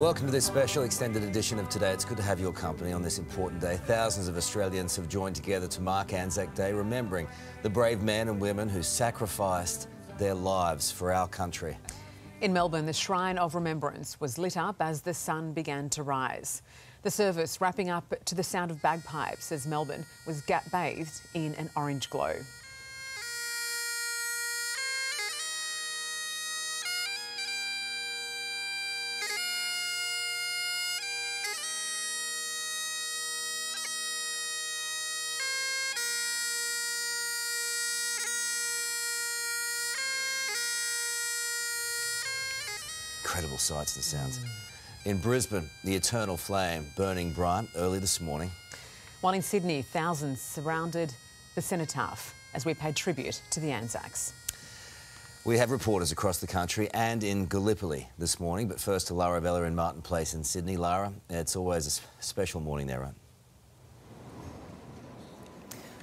Welcome to this special extended edition of Today. It's good to have your company on this important day. Thousands of Australians have joined together to mark Anzac Day, remembering the brave men and women who sacrificed their lives for our country. In Melbourne, the Shrine of Remembrance was lit up as the sun began to rise. The service wrapping up to the sound of bagpipes as Melbourne was bathed in an orange glow. Incredible sights and sounds. In Brisbane, the eternal flame burning bright early this morning. While in Sydney, thousands surrounded the Cenotaph as we paid tribute to the Anzacs. We have reporters across the country and in Gallipoli this morning, but first to Lara Bella in Martin Place in Sydney. Lara, it's always a special morning there, right?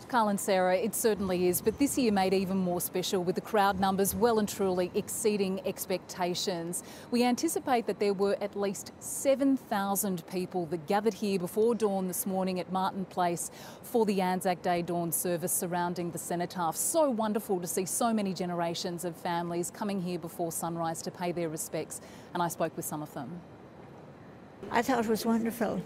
Carl and Sarah, it certainly is, but this year made even more special with the crowd numbers well and truly exceeding expectations. We anticipate that there were at least 7,000 people that gathered here before dawn this morning at Martin Place for the Anzac Day dawn service surrounding the Cenotaph. So wonderful to see so many generations of families coming here before sunrise to pay their respects, and I spoke with some of them. I thought it was wonderful.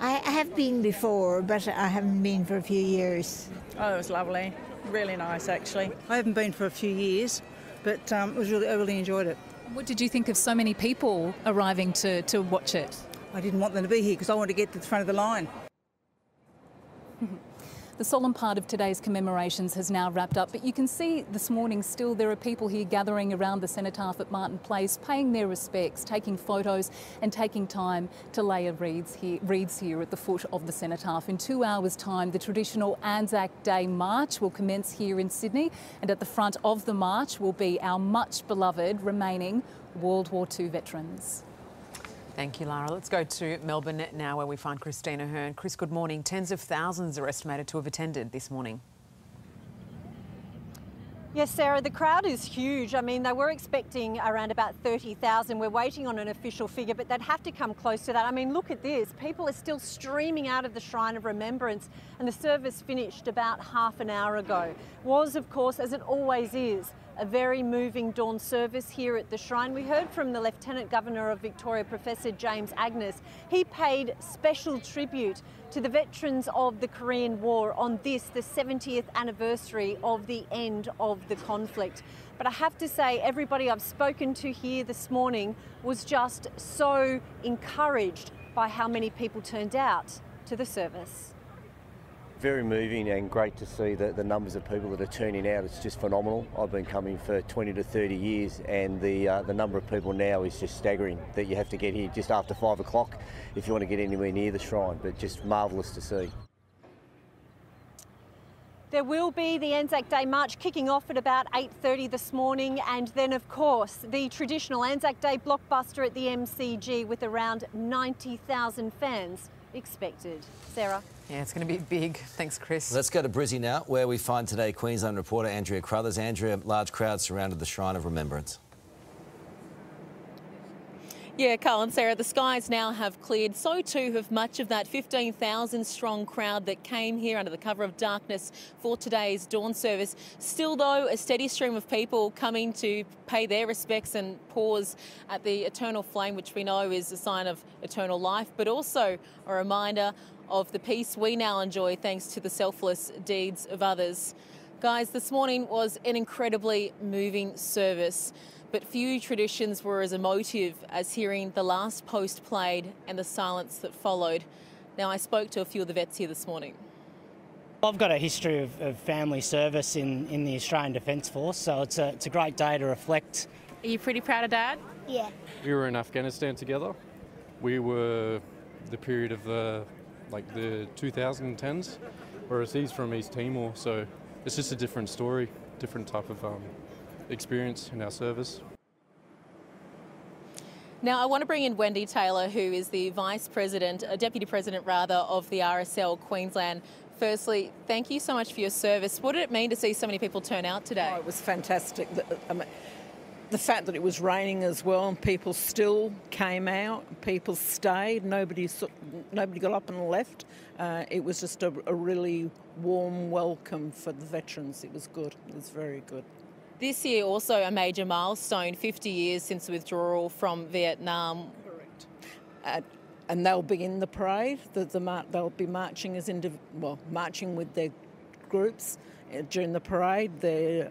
I have been before, but I haven't been for a few years. Oh, it was lovely. Really nice, actually. I haven't been for a few years, but I really enjoyed it. What did you think of so many people arriving to watch it? I didn't want them to be here because I wanted to get to the front of the line. The solemn part of today's commemorations has now wrapped up, but you can see this morning still there are people here gathering around the Cenotaph at Martin Place, paying their respects, taking photos and taking time to lay wreaths here at the foot of the Cenotaph. In 2 hours' time, the traditional Anzac Day march will commence here in Sydney, and at the front of the march will be our much-beloved remaining World War II veterans. Thank you, Lara. Let's go to Melbourne now where we find Christina Hearn. Chris, good morning. Tens of thousands are estimated to have attended this morning. Yes, Sarah, the crowd is huge. I mean, they were expecting around about 30,000. We're waiting on an official figure, but they'd have to come close to that. I mean, look at this. People are still streaming out of the Shrine of Remembrance, and the service finished about half an hour ago. Was, of course, as it always is, a very moving dawn service here at the Shrine. We heard from the Lieutenant Governor of Victoria, Professor James Agnes. He paid special tribute to the veterans of the Korean War on this, the 70th anniversary of the end of the conflict. But I have to say, everybody I've spoken to here this morning was just so encouraged by how many people turned out to the service. Very moving and great to see the numbers of people that are turning out. It's just phenomenal. I've been coming for 20 to 30 years and the number of people now is just staggering, that you have to get here just after 5 o'clock if you want to get anywhere near the shrine, but just marvellous to see. There will be the Anzac Day March kicking off at about 8:30 this morning, and then of course the traditional Anzac Day blockbuster at the MCG with around 90,000 fans expected. Sarah? Yeah, it's going to be big. Thanks, Chris. Let's go to Brizzy now, where we find today Queensland reporter Andrea Crothers. Andrea, large crowds surrounded the Shrine of Remembrance. Yeah, Carl and Sarah, the skies now have cleared. So too have much of that 15,000 strong crowd that came here under the cover of darkness for today's dawn service. Still though, a steady stream of people coming to pay their respects and pause at the eternal flame, which we know is a sign of eternal life, but also a reminder of the peace we now enjoy thanks to the selfless deeds of others. Guys, this morning was an incredibly moving service. But few traditions were as emotive as hearing the last post played and the silence that followed. Now, I spoke to a few of the vets here this morning. I've got a history of family service in the Australian Defence Force, so it's a great day to reflect. Are you pretty proud of Dad? Yeah. We were in Afghanistan together. We were the period of the 2010s, whereas he's from East Timor, so it's just a different story, different type of experience in our service. Now I want to bring in Wendy Taylor, who is the Deputy President of the RSL Queensland. Firstly, thank you so much for your service. What did it mean to see so many people turn out today? Oh, it was fantastic. The fact that it was raining as well, and people still came out, people stayed, nobody got up and left. It was just a really warm welcome for the veterans. It was good. It was very good. This year also a major milestone, 50 years since the withdrawal from Vietnam. Correct. And they'll be in the parade. They'll be marching as marching with their groups during the parade. They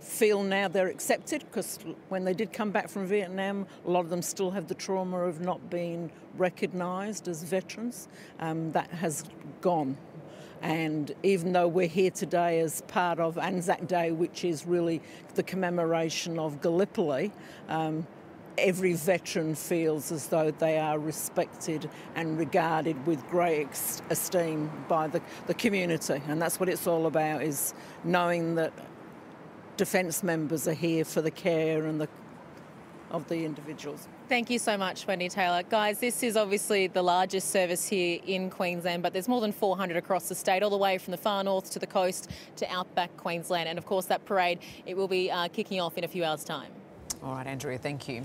feel now they're accepted, because when they did come back from Vietnam, a lot of them still have the trauma of not being recognised as veterans. That has gone. And even though we're here today as part of Anzac Day, which is really the commemoration of Gallipoli, every veteran feels as though they are respected and regarded with great esteem by the community. And that's what it's all about, is knowing that Defence members are here for the care and of the individuals. Thank you so much, Wendy Taylor. Guys, this is obviously the largest service here in Queensland, but there's more than 400 across the state, all the way from the far north to the coast to outback Queensland. And of course that parade, it will be kicking off in a few hours' time. All right, Andrea, thank you.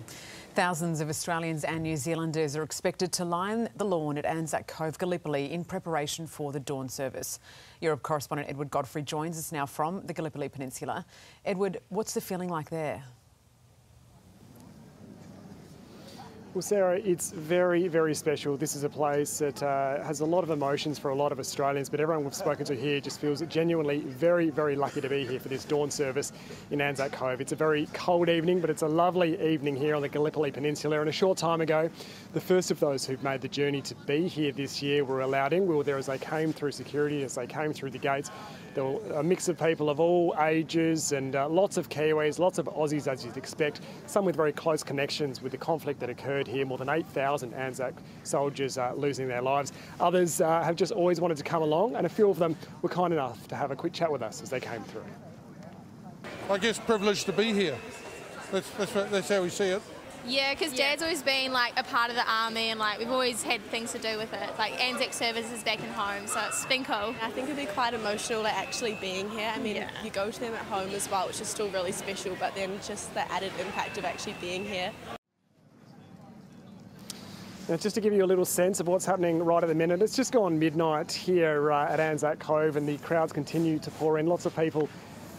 Thousands of Australians and New Zealanders are expected to line the lawn at Anzac Cove, Gallipoli, in preparation for the dawn service. Europe correspondent Edward Godfrey joins us now from the Gallipoli Peninsula. Edward, what's the feeling like there? Well, Sarah, it's very, very special. This is a place that has a lot of emotions for a lot of Australians, but everyone we've spoken to here just feels genuinely very, very lucky to be here for this dawn service in Anzac Cove. It's a very cold evening, but it's a lovely evening here on the Gallipoli Peninsula. And a short time ago, the first of those who've made the journey to be here this year were allowed in. We were there as they came through security, as they came through the gates. There were a mix of people of all ages and lots of Kiwis, lots of Aussies, as you'd expect, some with very close connections with the conflict that occurred here, more than 8,000 Anzac soldiers losing their lives. Others have just always wanted to come along, and a few of them were kind enough to have a quick chat with us as they came through. I guess privileged to be here. That's how we see it. Yeah, because Dad's always been like a part of the army, and like we've always had things to do with it. Like Anzac service is back in home, so it's been cool. I think it'd be quite emotional, like actually being here. I mean, you go to them at home as well, which is still really special, but then just the added impact of actually being here. Now, just to give you a little sense of what's happening right at the minute, it's just gone midnight here at Anzac Cove, and the crowds continue to pour in. Lots of people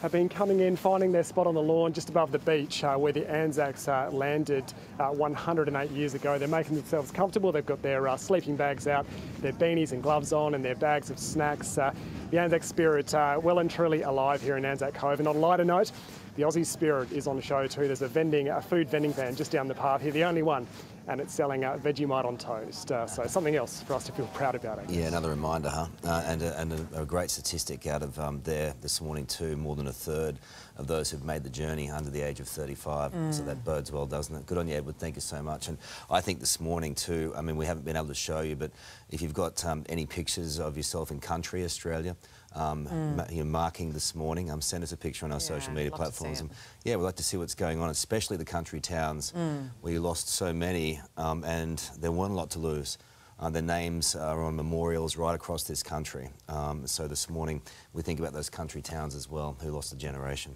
have been coming in, finding their spot on the lawn just above the beach where the Anzacs landed 108 years ago. They're making themselves comfortable. They've got their sleeping bags out, their beanies and gloves on, and their bags of snacks. The Anzac spirit well and truly alive here in Anzac Cove. And on a lighter note, the Aussie spirit is on show too. There's a food vending van just down the path here, the only one, and it's selling Vegemite on toast. So something else for us to feel proud about. Yeah, another reminder, huh? And a great statistic out of there this morning too, more than a third of those who've made the journey under the age of 35. So that bodes well, doesn't it? Good on you, Edward. Thank you so much. And I think this morning too, I mean, we haven't been able to show you, but if you've got any pictures of yourself in country Australia, you're marking this morning, send us a picture on our social media platforms. And, we'd like to see what's going on, especially the country towns where you lost so many and there weren't a lot to lose. Their names are on memorials right across this country. So this morning we think about those country towns as well who lost a generation.